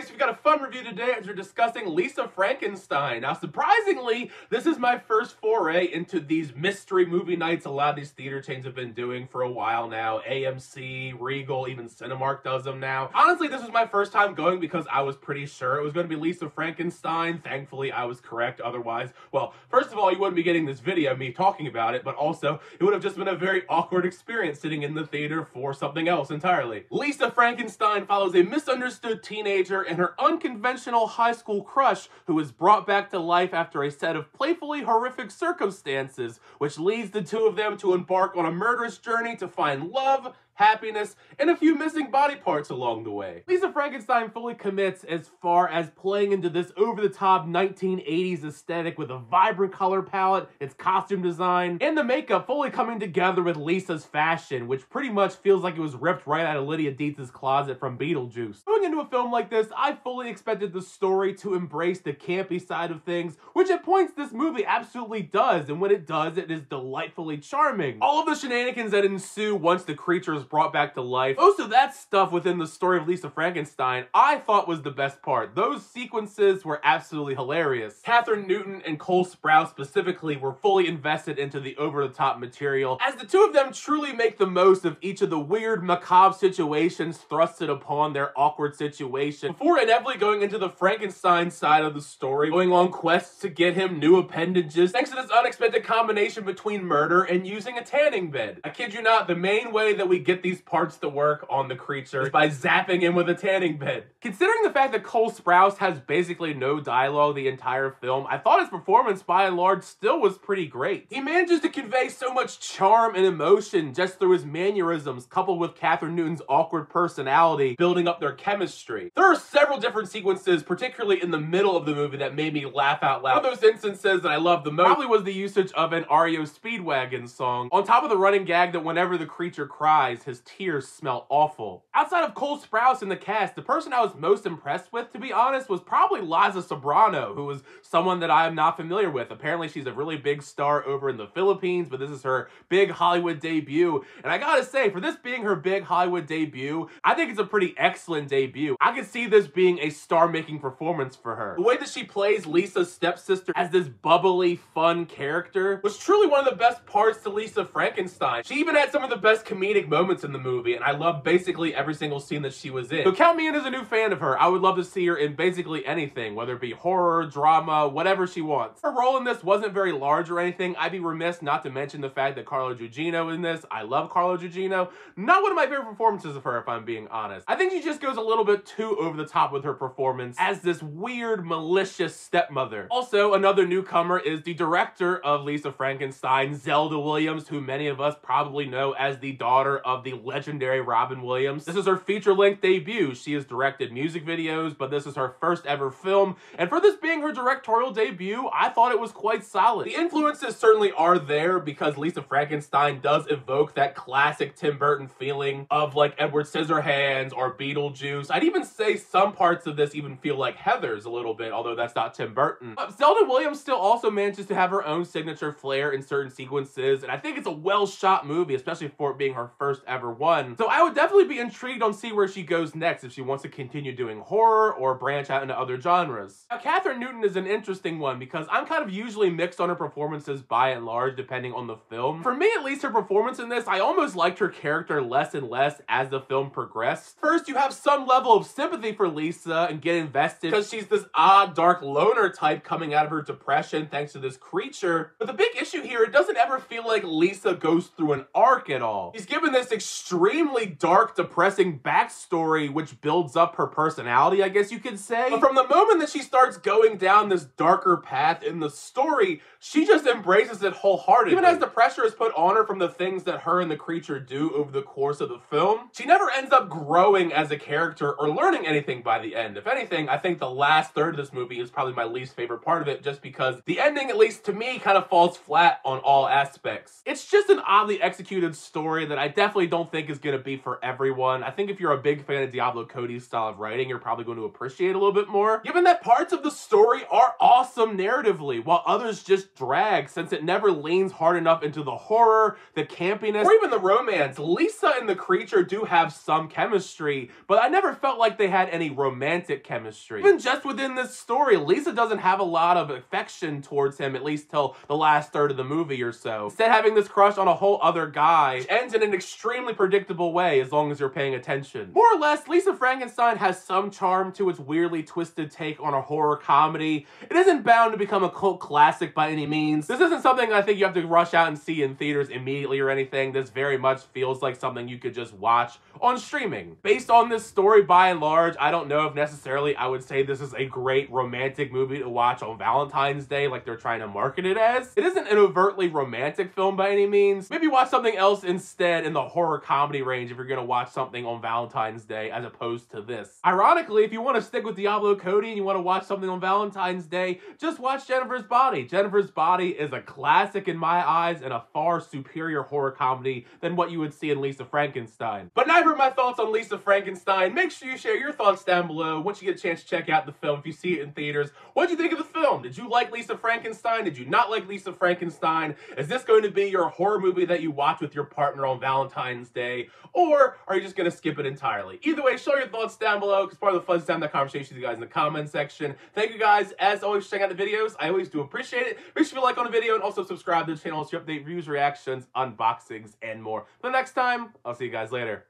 guys, we've got a fun review today as we're discussing Lisa Frankenstein. Now, surprisingly, this is my first foray into these mystery movie nights a lot of these theater chains have been doing for a while now. AMC, Regal, even Cinemark does them now. Honestly, this was my first time going because I was pretty sure it was going to be Lisa Frankenstein. Thankfully, I was correct. Otherwise, well, first of all, you wouldn't be getting this video of me talking about it, but also, it would have just been a very awkward experience sitting in the theater for something else entirely. Lisa Frankenstein follows a misunderstood teenager and her unconventional high school crush who is brought back to life after a set of playfully horrific circumstances, which leads the two of them to embark on a murderous journey to find love, happiness, and a few missing body parts along the way. Lisa Frankenstein fully commits as far as playing into this over-the-top 1980s aesthetic with a vibrant color palette, its costume design, and the makeup fully coming together with Lisa's fashion, which pretty much feels like it was ripped right out of Lydia Dietz's closet from Beetlejuice. Going into a film like this, I fully expected the story to embrace the campy side of things, which at points this movie absolutely does, and when it does, it is delightfully charming. All of the shenanigans that ensue once the creatures brought back to life. Most of that stuff within the story of Lisa Frankenstein I thought was the best part. Those sequences were absolutely hilarious. Kathryn Newton and Cole Sprouse specifically were fully invested into the over-the-top material, as the two of them truly make the most of each of the weird, macabre situations thrusted upon their awkward situation, before inevitably going into the Frankenstein side of the story, going on quests to get him new appendages, thanks to this unexpected combination between murder and using a tanning bed. I kid you not, the main way that we get these parts to work on the creature by zapping him with a tanning bed. Considering the fact that Cole Sprouse has basically no dialogue the entire film, I thought his performance by and large still was pretty great. He manages to convey so much charm and emotion just through his mannerisms, coupled with Kathryn Newton's awkward personality, building up their chemistry. There are several different sequences, particularly in the middle of the movie, that made me laugh out loud. One of those instances that I loved the most probably was the usage of an REO Speedwagon song, on top of the running gag that whenever the creature cries, his tears smell awful. Outside of Cole Sprouse in the cast, the person I was most impressed with, to be honest, was probably Liza Soberano, who was someone that I am not familiar with. Apparently, she's a really big star over in the Philippines, but this is her big Hollywood debut. And I gotta say, for this being her big Hollywood debut, I think it's a pretty excellent debut. I could see this being a star-making performance for her. The way that she plays Lisa's stepsister as this bubbly, fun character was truly one of the best parts to Lisa Frankenstein. She even had some of the best comedic moments in the movie, and I love basically every single scene that she was in. So count me in as a new fan of her. I would love to see her in basically anything, whether it be horror, drama, whatever she wants. Her role in this wasn't very large or anything. I'd be remiss not to mention the fact that Carla Gugino in this. I love Carla Gugino. Not one of my favorite performances of her, if I'm being honest. I think she just goes a little bit too over the top with her performance as this weird, malicious stepmother. Also, another newcomer is the director of Lisa Frankenstein, Zelda Williams, who many of us probably know as the daughter of the legendary Robin Williams. This is her feature-length debut. She has directed music videos, but this is her first ever film, and for this being her directorial debut, I thought it was quite solid. The influences certainly are there because Lisa Frankenstein does evoke that classic Tim Burton feeling of like Edward Scissorhands or Beetlejuice. I'd even say some parts of this even feel like Heathers a little bit, although that's not Tim Burton. But Zelda Williams still also manages to have her own signature flair in certain sequences, and I think it's a well-shot movie, especially for it being her first ever one. So I would definitely be intrigued on see where she goes next, if she wants to continue doing horror or branch out into other genres. Now, Kathryn Newton is an interesting one because I'm kind of usually mixed on her performances by and large, depending on the film. For me, at least, her performance in this, I almost liked her character less and less as the film progressed. First, you have some level of sympathy for Lisa and get invested because she's this odd, dark loner type coming out of her depression thanks to this creature. But the big issue here, it doesn't ever feel like Lisa goes through an arc at all. She's given this extremely dark, depressing backstory, which builds up her personality, I guess you could say. But from the moment that she starts going down this darker path in the story, she just embraces it wholeheartedly. Even as the pressure is put on her from the things that her and the creature do over the course of the film, she never ends up growing as a character or learning anything by the end. If anything, I think the last third of this movie is probably my least favorite part of it, just because the ending, at least to me, kind of falls flat on all aspects. It's just an oddly executed story that I definitely don't think is going to be for everyone. I think if you're a big fan of Diablo Cody's style of writing, you're probably going to appreciate it a little bit more, given that parts of the story are awesome narratively, while others just drag, since it never leans hard enough into the horror, the campiness, or even the romance. Lisa and the creature do have some chemistry, but I never felt like they had any romantic chemistry. Even just within this story, Lisa doesn't have a lot of affection towards him, at least till the last third of the movie or so, instead having this crush on a whole other guy, which ends in an extremely predictable way as long as you're paying attention. More or less, Lisa Frankenstein has some charm to its weirdly twisted take on a horror comedy. It isn't bound to become a cult classic by any means. This isn't something I think you have to rush out and see in theaters immediately or anything. This very much feels like something you could just watch on streaming. Based on this story by and large, I don't know if necessarily I would say this is a great romantic movie to watch on Valentine's Day like they're trying to market it as. It isn't an overtly romantic film by any means. Maybe watch something else instead in the horror comedy range if you're gonna watch something on Valentine's Day as opposed to this. Ironically, if you want to stick with Diablo Cody and you want to watch something on Valentine's Day, just watch Jennifer's Body. Jennifer's Body is a classic in my eyes and a far superior horror comedy than what you would see in Lisa Frankenstein. But now I've heard my thoughts on Lisa Frankenstein. Make sure you share your thoughts down below once you get a chance to check out the film if you see it in theaters. What did you think of the film? Did you like Lisa Frankenstein? Did you not like Lisa Frankenstein? Is this going to be your horror movie that you watch with your partner on Valentine's Day? Or are you just going to skip it entirely? Either way, share your thoughts down below because part of the fun is having that conversation with you guys in the comment section. Thank you guys, as always, for checking out the videos. I always do appreciate it. Make sure you like on the video and also subscribe to the channel to update reviews, reactions, unboxings, and more. But next time, I'll see you guys later.